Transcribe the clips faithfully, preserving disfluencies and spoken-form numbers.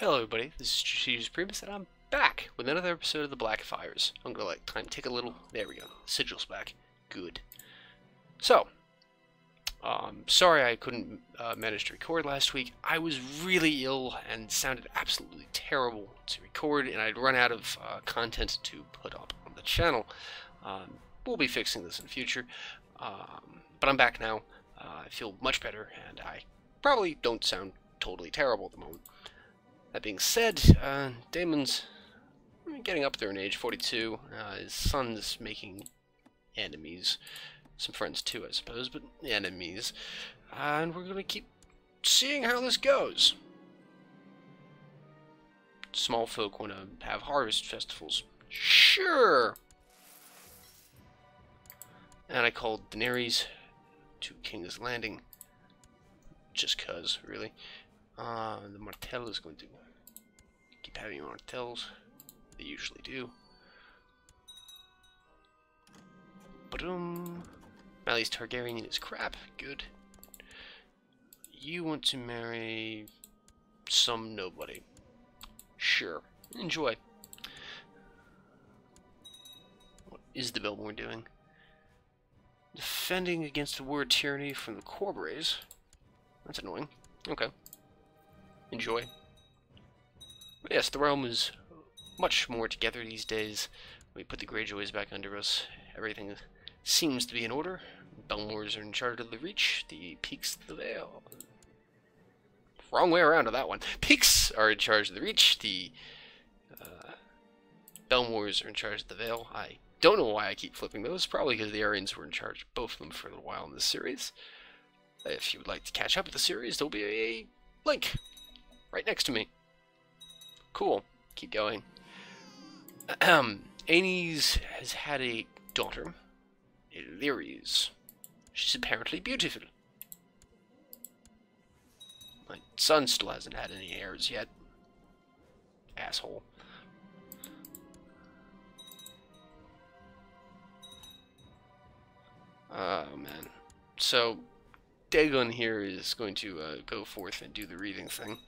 Hello everybody, this is Strategist Primus, and I'm back with another episode of the Blackfyres. I'm gonna let time take a little, there we go, sigil's back, good. So, um, sorry I couldn't uh, manage to record last week. I was really ill and sounded absolutely terrible to record, and I'd run out of uh, content to put up on the channel. Um, we'll be fixing this in the future, um, but I'm back now. Uh, I feel much better, and I probably don't sound totally terrible at the moment. That being said, uh, Daemon's getting up there in age, forty-two. Uh, his son's making enemies. Some friends too, I suppose, but enemies. Uh, and we're going to keep seeing how this goes. Small folk want to have harvest festivals. Sure! And I called Daenerys to King's Landing. Just cuz, really. Uh, the Martell is going to keep having Martells. They usually do. Ba-dum. Meli's Targaryen is Crab. Good. You want to marry some nobody. Sure. Enjoy. What is the Belmore doing? Defending against the word tyranny from the Corbrays. That's annoying. Okay. Enjoy. But yes, the realm is much more together these days. We put the Greyjoys back under us. Everything seems to be in order. Belmores are in charge of the Reach. The Peaks of the Vale. Wrong way around on that one. Peaks are in charge of the Reach. The uh, Belmores are in charge of the Vale. I don't know why I keep flipping those. Probably because the Aryns were in charge of both of them for a little while in this series. If you would like to catch up with the series, there'll be a link right next to me. Cool. Keep going. Ahem. Aenys has had a daughter, Elyris. She's apparently beautiful. My son still hasn't had any heirs yet. Asshole. Oh, man. So, Dagon here is going to uh, go forth and do the reading thing.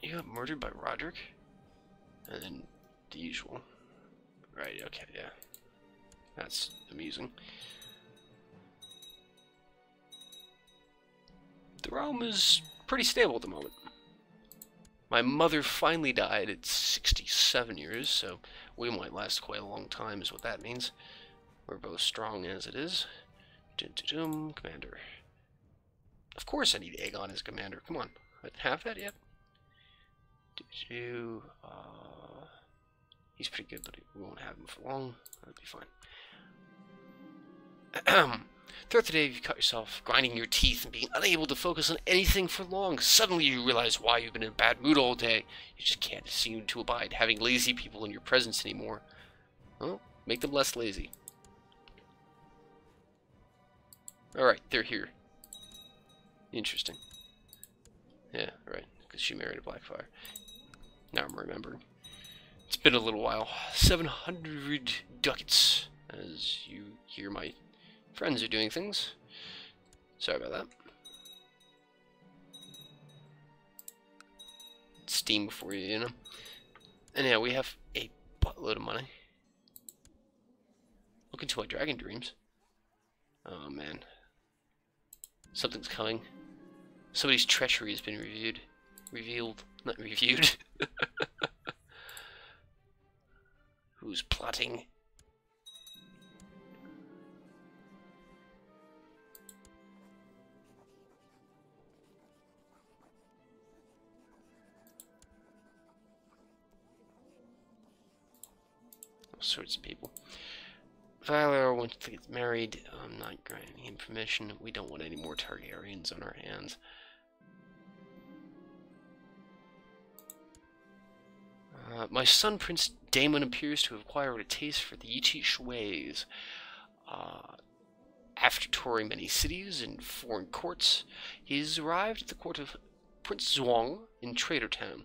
You got murdered by Roderick? And then the usual. Right, okay, yeah. That's amusing. The realm is pretty stable at the moment. My mother finally died at sixty-seven years, so we might last quite a long time is what that means. We're both strong as it is. Dun -dun -dun, commander. Of course I need Aegon as commander. Come on. I didn't have that yet. Did you, uh, he's pretty good, but we won't have him for long. That'll be fine. Throughout the day, you've caught yourself grinding your teeth and being unable to focus on anything for long. Suddenly you realize why you've been in a bad mood all day. You just can't seem to abide having lazy people in your presence anymore. Well, make them less lazy. Alright, they're here. Interesting. Yeah, right. Because she married a Blackfyre. Now I'm remembering. It's been a little while. seven hundred ducats. As you hear my friends are doing things. Sorry about that. Steam for you, you know. And yeah, we have a buttload of money. Look into my dragon dreams. Oh, man. Something's coming. Somebody's treachery has been reviewed. Revealed. Not reviewed. Who's plotting? All sorts of people. Valor wants to get married. I'm not granting him permission. We don't want any more Targaryens on our hands. Uh, my son, Prince Daemon, appears to have acquired a taste for the Yi Chi Shue's. Uh, after touring many cities and foreign courts, he has arrived at the court of Prince Zhuang in Trader Town.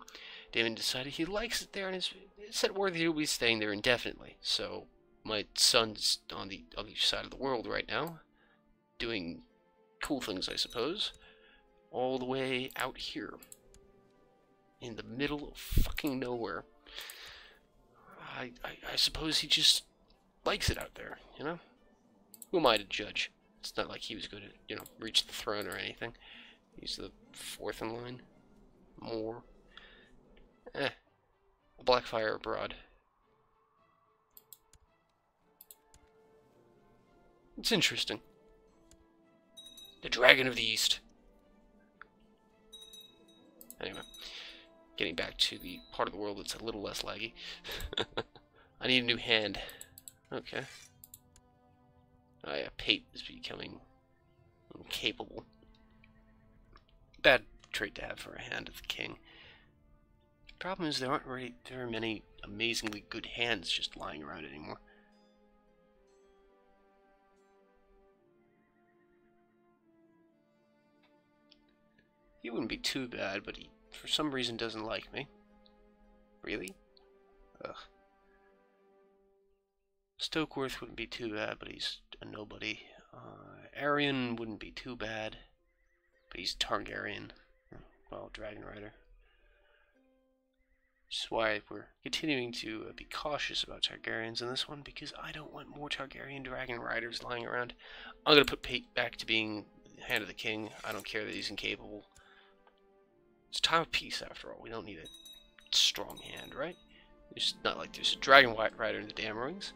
Daemon decided he likes it there and is set worthy to be staying there indefinitely. So, my son's on the other side of the world right now, doing cool things, I suppose. all the way out here in the middle of fucking nowhere. I, I, I suppose he just likes it out there, you know? Who am I to judge? It's not like he was going to, you know, reach the throne or anything. He's the fourth in line. More. Eh. Blackfyre abroad. It's interesting. The Dragon of the East. Anyway. Getting back to the part of the world that's a little less laggy. I need a new hand. Okay. Oh yeah, Pate is becoming incapable. Bad trait to have for a hand of the king. The problem is there aren't really there are many amazingly good hands just lying around anymore. He wouldn't be too bad, but he for some reason doesn't like me. Really? Ugh. Stokeworth wouldn't be too bad, but he's a nobody. Uh, Aerion wouldn't be too bad, but he's Targaryen. Well, Dragon Rider. Which is why we're continuing to uh, be cautious about Targaryens in this one, because I don't want more Targaryen Dragon Riders lying around. I'm going to put Pate back to being Hand of the King. I don't care that he's incapable. It's time of peace, after all. We don't need a strong hand, right? It's not like there's a Dragon White Rider in the damn rings.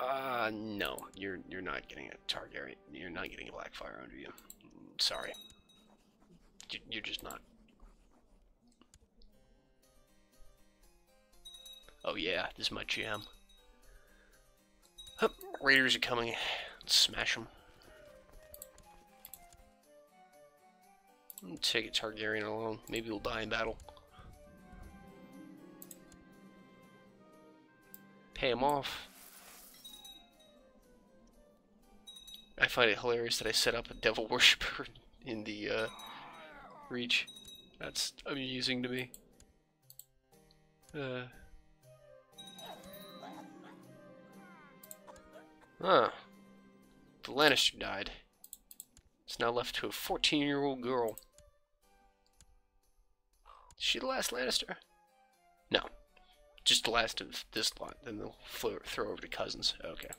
Uh, no, you're you're not getting a Targaryen. You're not getting a Blackfyre under you. Sorry, you're just not. Oh yeah, this is my jam. Hup, raiders are coming. Let's smash them. Take a Targaryen along. Maybe we'll die in battle. Pay him off. I find it hilarious that I set up a devil worshiper in the uh, Reach. That's amusing to me. Uh. Huh. The Lannister died. It's now left to a fourteen-year-old girl. Is she the last Lannister? No. Just the last of this lot. Then they'll throw over to cousins. Okay.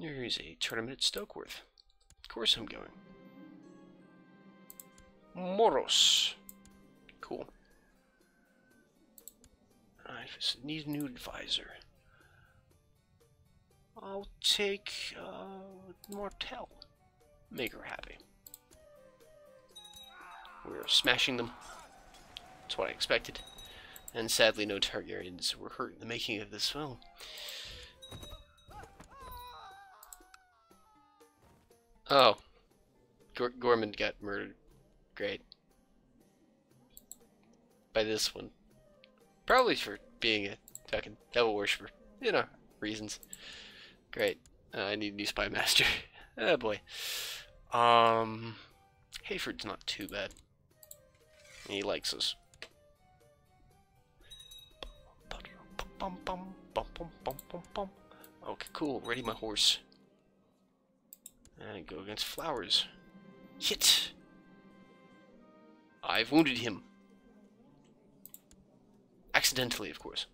There's a tournament at Stokeworth. Of course I'm going. Moros. Cool. I just need a new advisor. I'll take uh, Martell. Make her happy. We're smashing them. That's what I expected. And sadly, no Targaryens were hurt in the making of this film. Oh. Gor Gormund got murdered. Great. By this one. Probably for being a fucking devil worshiper. You know, reasons. Great. Uh, I need a new spy master. Oh boy. Um, Hayford's not too bad. He likes us. Okay, cool. Ready my horse. And go against flowers. Hit! I've wounded him. Accidentally, of course.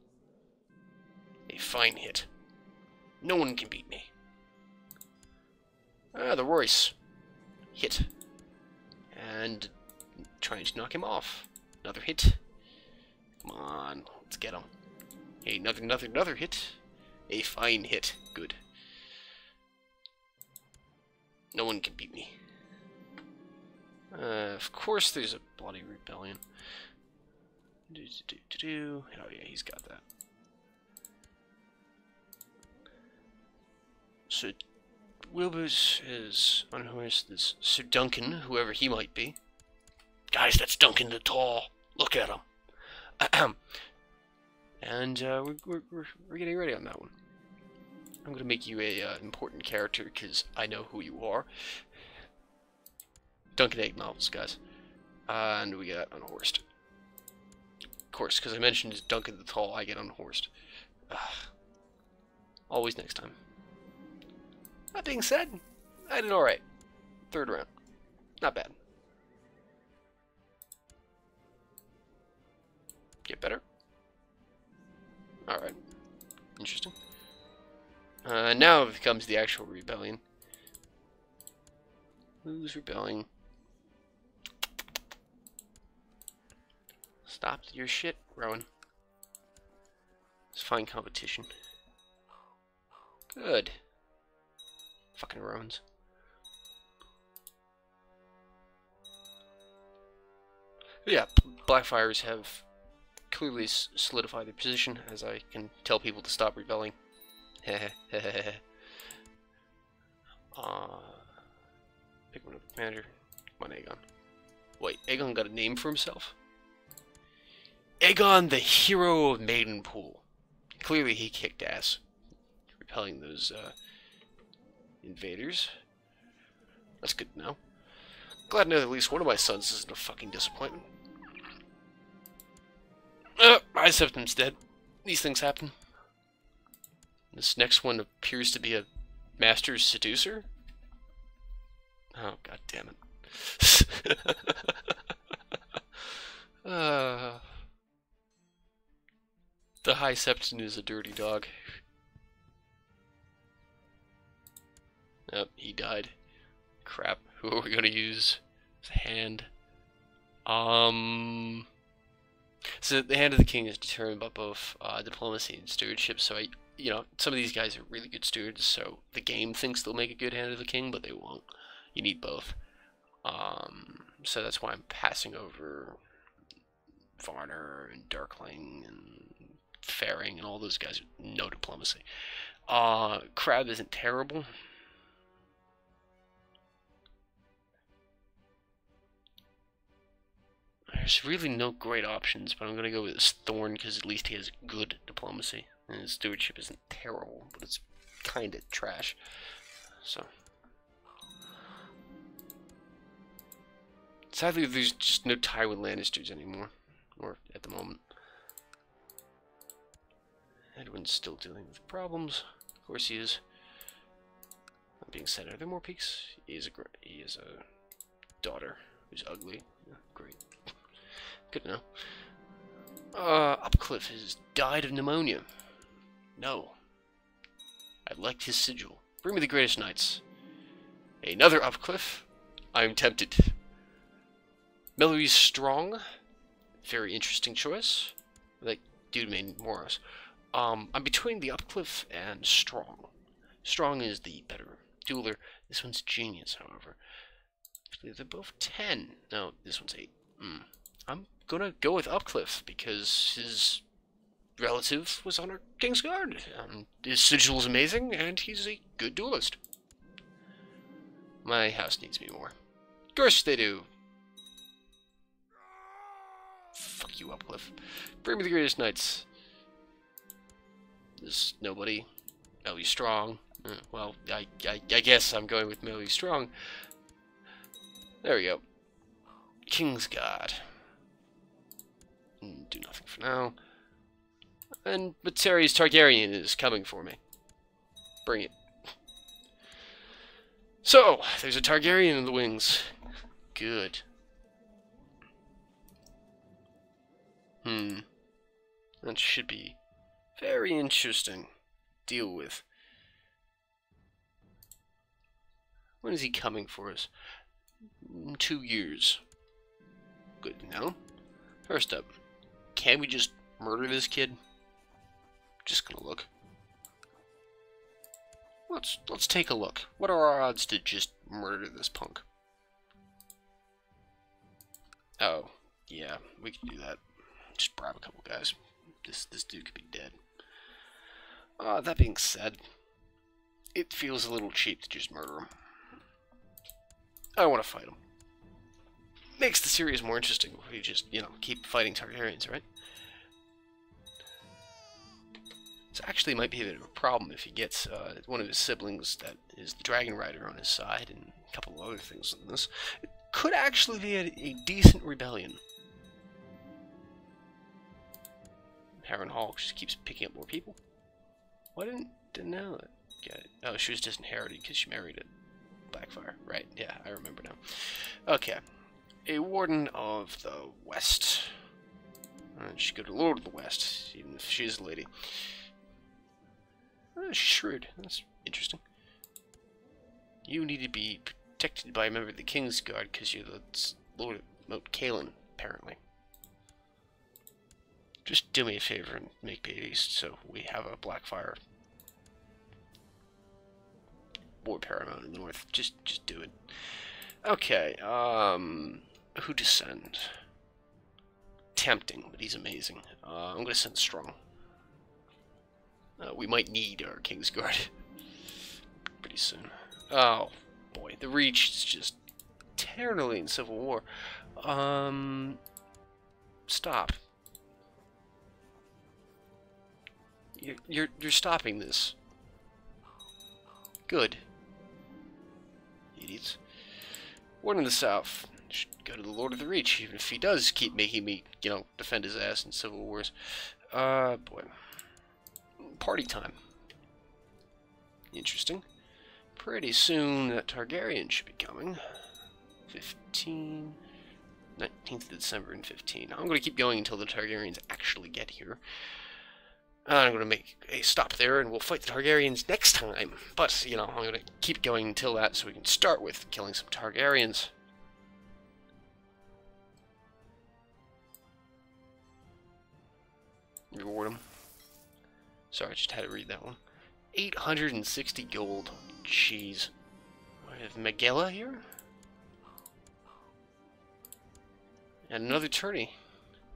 A fine hit. No one can beat me. Ah, the Royce. Hit. And trying to knock him off. Another hit. Come on, let's get him. Hey, another, another, another hit. A fine hit. Good. No one can beat me. Uh, of course there's a bloody rebellion. Do, do, do, do. Oh yeah, he's got that. So Wilbur's is unhorsed this Sir Duncan, whoever he might be. Guys, that's Duncan the Tall. Look at him. Ahem. And uh, we're, we're, we're getting ready on that one. I'm gonna make you a uh, important character because I know who you are. Duncan Egg novels, guys. Uh, and we got unhorsed. Of course, because I mentioned Duncan the Tall, I get unhorsed. Ugh. Always next time. That being said, I did alright. Third round. Not bad. Get better. Alright. Interesting. Uh, now it comes the actual rebellion. Who's rebelling? Stop your shit, Rowan. Let's find competition. Good. Fucking Rowans. Yeah, Blackfyres have clearly solidified their position, as I can tell people to stop rebelling. Hehehehe. uh, pick one up, commander. Come on, Aegon. Wait, Aegon got a name for himself? Aegon, the hero of Maidenpool. Clearly he kicked ass, repelling those uh, invaders. That's good to know. Glad to know that at least one of my sons isn't a fucking disappointment. Uh, High Septon's dead. These things happen. This next one appears to be a master seducer. Oh, god damn it. uh... The High Septon is a dirty dog. Nope, he died. Crap. Who are we gonna use? It's a hand. Um. So the hand of the king is determined by both uh, diplomacy and stewardship. So I, you know, some of these guys are really good stewards. So the game thinks they'll make a good hand of the king, but they won't. You need both. Um. So that's why I'm passing over Varner and Darkling and Faring and all those guys with no diplomacy. Uh, Crab isn't terrible. There's really no great options, but I'm going to go with this Thorn because at least he has good diplomacy. And his stewardship isn't terrible, but it's kind of trash. So, sadly, there's just no Tywin Lannisters anymore. Or at the moment. Edwin's still dealing with problems. Of course he is. That being said, are there more peaks? He is a, he is a daughter who's ugly. Yeah, great. Good to know. Uh, Upcliff has died of pneumonia. No. I liked his sigil. Bring me the greatest knights. Another Upcliff. I am tempted. Meli Strong. Very interesting choice. That dude made Morris. Um, I'm between the Upcliff and Strong. Strong is the better dueler. This one's genius, however. Actually, they're both ten. No, this one's eight. Mm. I'm gonna go with Upcliff because his relative was on our King's Guard. Um, his sigil is amazing, and he's a good duelist. My house needs me more. Of course they do. Fuck you, Upcliff. Bring me the greatest knights. There's nobody. Meli Strong. Uh, well, I, I I guess I'm going with Meli Strong. There we go. King's Guard. Do nothing for now. And Batari's Targaryen is coming for me. Bring it. So, there's a Targaryen in the wings. Good. Hmm. That should be very interesting. Deal with. When is he coming for us? In two years. Good to know. First up, can we just murder this kid? Just gonna look. Let's let's take a look. What are our odds to just murder this punk? Oh, yeah, we can do that. Just bribe a couple guys. This this dude could be dead. Uh, that being said, it feels a little cheap to just murder him. I want to fight him. Makes the series more interesting if we just, you know, keep fighting Targaryens, right? It actually might be a bit of a problem if he gets uh, one of his siblings that is the Dragon Rider on his side and a couple of other things like this. It could actually be a, a decent rebellion. Harren Hall just keeps picking up more people. Why didn't Daenerys get it? Oh, she was disinherited because she married it. Blackfyre, right? Yeah, I remember now. Okay, a warden of the West. Uh, she could go to Lord of the West, even if she's a lady. Uh, she's shrewd. That's interesting. You need to be protected by a member of the King's Guard because you're the Lord of Moat Caelan, apparently. Just do me a favor and make Pate East so we have a Blackfyre war paramount in the north. Just, just do it. Okay. Um, who to send? Tempting, but he's amazing. Uh, I'm going to send Strong. Uh, we might need our King's Guard pretty soon. Oh boy, the Reach is just eternally in civil war. Um, stop. You're, you're, you're stopping this. Good. Idiots. Warden of the South. Should go to the Lord of the Reach, even if he does keep making me, you know, defend his ass in civil wars. Uh, boy. Party time. Interesting. Pretty soon that Targaryen should be coming. fifteen... nineteenth of December and fifteen. I'm going to keep going until the Targaryens actually get here. I'm going to make a stop there, and we'll fight the Targaryens next time. But, you know, I'm going to keep going until that, so we can start with killing some Targaryens. Reward them. Sorry, I just had to read that one. eight hundred sixty gold. Jeez. We have Megilla here? And another tourney.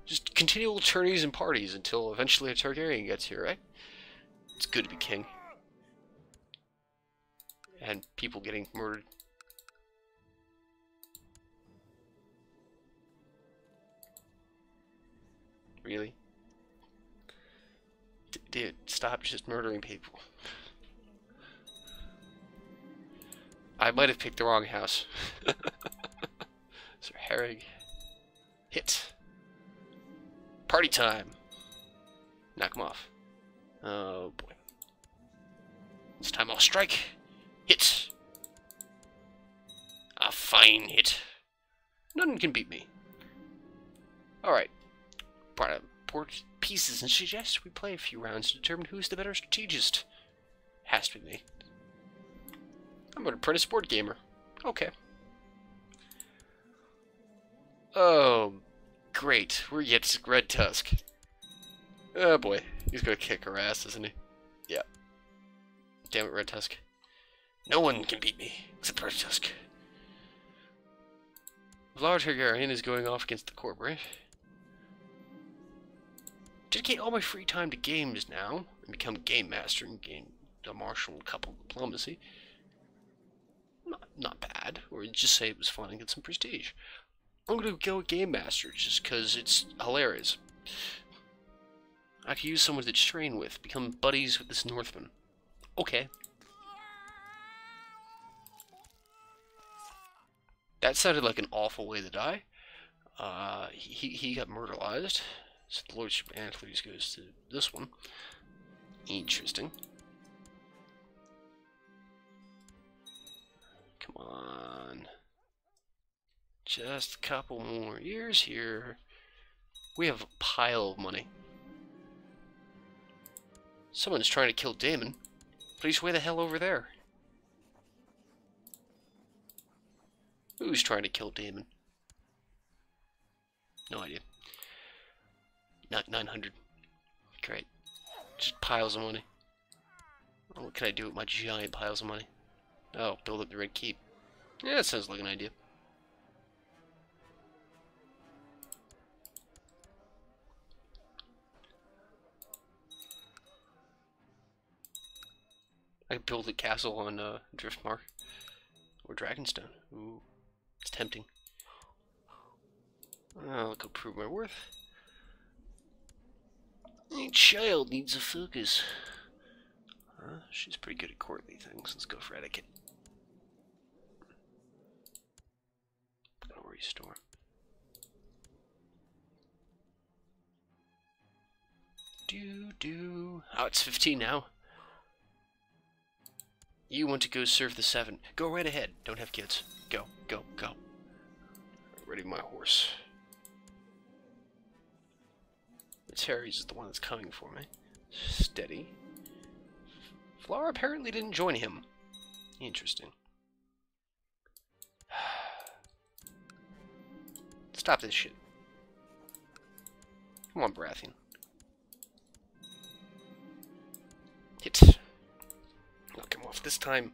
Just continual tourneys and parties until eventually a Targaryen gets here, right? It's good to be king. And people getting murdered. Really? D- dude, stop just murdering people. I might have picked the wrong house. Sir Harry. Hit. Party time! Knock him off. Oh boy. This time I'll strike! Hit! A fine hit. None can beat me. Alright. Part port pieces and suggest we play a few rounds to determine who's the better strategist. Has to be me. I'm an apprentice board gamer. Okay. Oh. Great, we're yet to Red Tusk. Oh boy, he's gonna kick her ass, isn't he? Yeah. Damn it, Red Tusk. No one can beat me except Red Tusk. Vlad Targaryen is going off against the corp, right? Dedicate all my free time to games now and become game master and gain a martial couple of diplomacy. Not, not bad, or just say it was fun and get some prestige. I'm going to go with Game Master, just because it's hilarious. I could use someone to train with, become buddies with this Northman. Okay. That sounded like an awful way to die. Uh, he, he got murderized. So the Lordship of Antilles goes to this one. Interesting. Come on. Just a couple more years here. We have a pile of money. Someone's trying to kill Daemon. Please way the hell over there. Who's trying to kill Daemon? No idea. Not nine hundred. Great. Just piles of money. What can I do with my giant piles of money? Oh, build up the Red Keep. Yeah, that sounds like an idea. I could build a castle on uh, Driftmark or Dragonstone. Ooh, it's tempting. I'll go prove my worth. Any child needs a focus. Huh? She's pretty good at courtly things. Let's go for etiquette. I'll restore. Do do. Oh, it's fifteen now. You want to go serve the seven. Go right ahead. Don't have kids. Go, go, go. Ready my horse. Terry's is the one that's coming for me. Steady. Flora apparently didn't join him. Interesting. Stop this shit. Come on, Baratheon. Hit. Knock him off this time.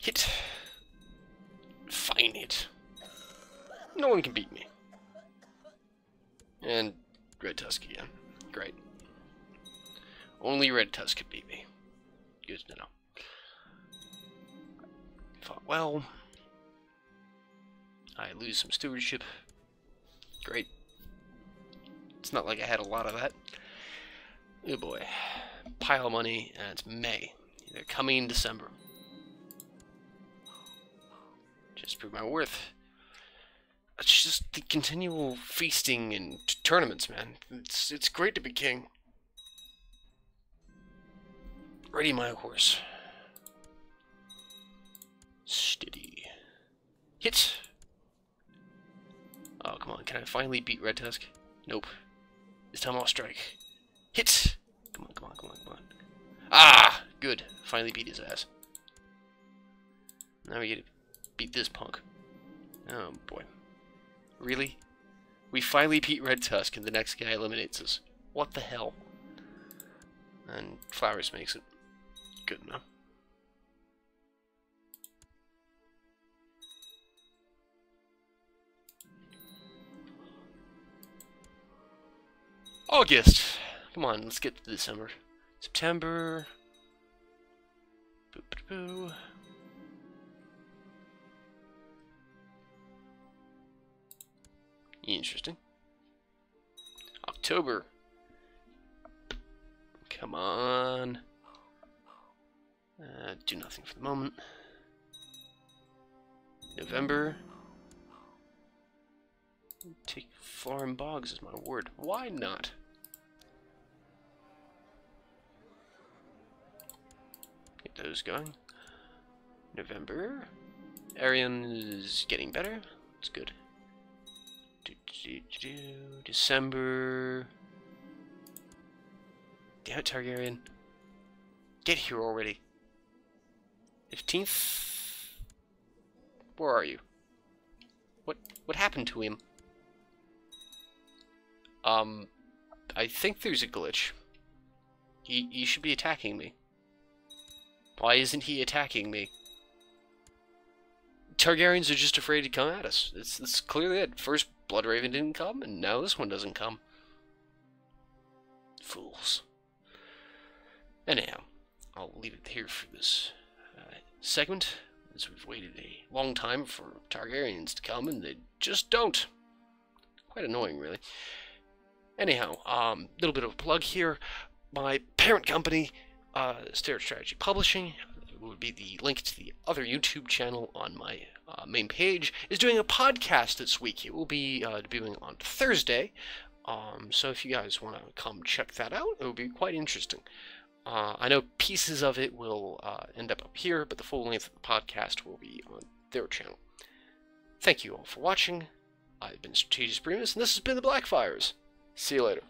Hit. Fine hit. No one can beat me. And Red Tusk again. Great. Only Red Tusk could beat me. Good to know. Fought well. I lose some stewardship. Great. It's not like I had a lot of that. Oh boy. Pile of money, and it's May. They're coming in December. Just prove my worth. It's just the continual feasting and tournaments, man. It's it's great to be king. Ready my horse. Steady. Hit! Oh, come on. Can I finally beat Red Tusk? Nope. This time I'll strike. Hit! Come on, come on, come on, come on. Ah! Good. Finally beat his ass. Now we get to beat this punk. Oh, boy. Really? We finally beat Red Tusk and the next guy eliminates us. What the hell? And Flowers makes it. Good enough. August! Come on, let's get to December. September. Boo boo boo. Interesting. October. Come on. Uh, do nothing for the moment. November. Take farm bogs is my word. Why not? Get those going. November. Aerion is getting better. It's good. December. Damn it, Targaryen. Get here already. fifteenth. Where are you? What what happened to him? Um, I think there's a glitch. He he should be attacking me. Why isn't he attacking me? Targaryens are just afraid to come at us. That's that's clearly it. First Bloodraven didn't come, and now this one doesn't come. Fools. Anyhow, I'll leave it here for this uh, segment, as we've waited a long time for Targaryens to come, and they just don't. Quite annoying, really. Anyhow, um, little bit of a plug here. My parent company, uh, Stair Strategy Publishing, would be the link to the other YouTube channel on my uh, main page, is doing a podcast this week. It will be uh, debuting on Thursday, um, so if you guys want to come check that out, it will be quite interesting. Uh, I know pieces of it will uh, end up up here, but the full length of the podcast will be on their channel. Thank you all for watching. I've been Strategist Primus, and this has been the Blackfyres. See you later.